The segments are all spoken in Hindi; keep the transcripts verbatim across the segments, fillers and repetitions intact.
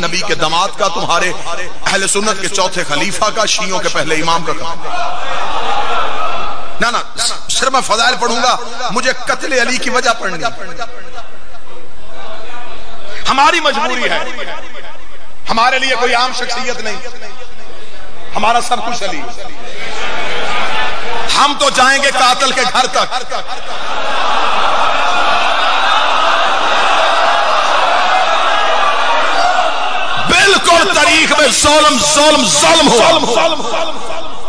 का, नबी के दामाद का, तुम्हारे अहले सुन्नत के चौथे खलीफा का, शियों के पहले इमाम का। ना ना सिर्फ मैं फजाइल पढ़ूंगा, मुझे कत्ले अली की वजह पढ़नी, हमारी मजबूरी है, हमारे लिए कोई आम शख्सियत नहीं, हमारा सब कुछ अली। हम तो जाएंगे कातिल के घर तक, बिल्कुल तारीख में ज़ुल्म ज़ुल्म ज़ुल्म हुआ,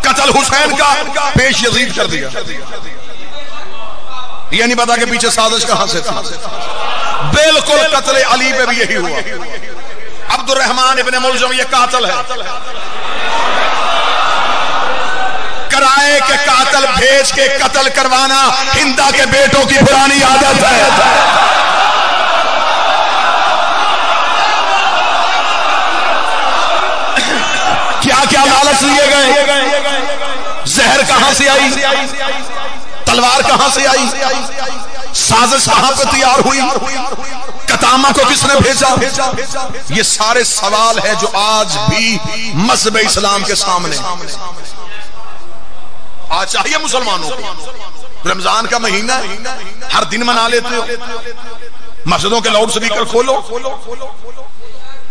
कत्ल हुसैन का, पेश यजीद कर दिया। ये नहीं पता कि पीछे साजिश कहां से थी। बिल्कुल कत्ल अली पे भी यही हुआ। अब्दुल रहमान इब्ने मुलजम ये कातिल है, कराए के कातल भेज के कत्ल करवाना हिंदा के बेटों की पुरानी आदत है। क्या क्या लालच लिए गए, जहर कहां से आई, तलवार कहां से आई, साजिश कहां पर तैयार हुई, कतामा को किसने भेजा। ये सारे सवाल है जो आज भी मजहब इस्लाम के सामने। आज चाहिए मुसलमानों को, रमजान का महीना हर दिन मना लेते हो, मस्जिदों के लाउड स्पीकर खोलो,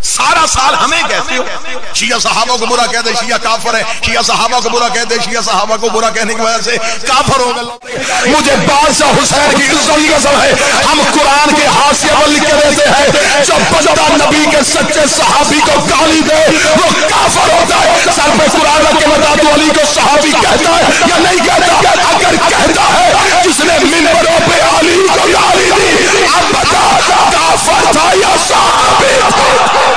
सारा साल हमें कहते हो शिया सहाबा को बुरा कह दे, शिया काफर है, शिया सहाबा को बुरा कह दे, शिया सहाबा को बुरा कहने की वजह से काफर होगा। मुझे बादशाह हुसैन की इज्जत कसम है, हम कुरान के हाशिए पर लिख के देते हैं, जब बंदा नबी के सच्चे सहाबी को गाली दे वो काफर होता है। सर पे कुरान रख के बता दो, अली को सहाबी कहता है या नहीं कहता? अगर कहता है, जिसने मिंबरों पे अली को गाली दी, अब बता काफर था या सहाबी।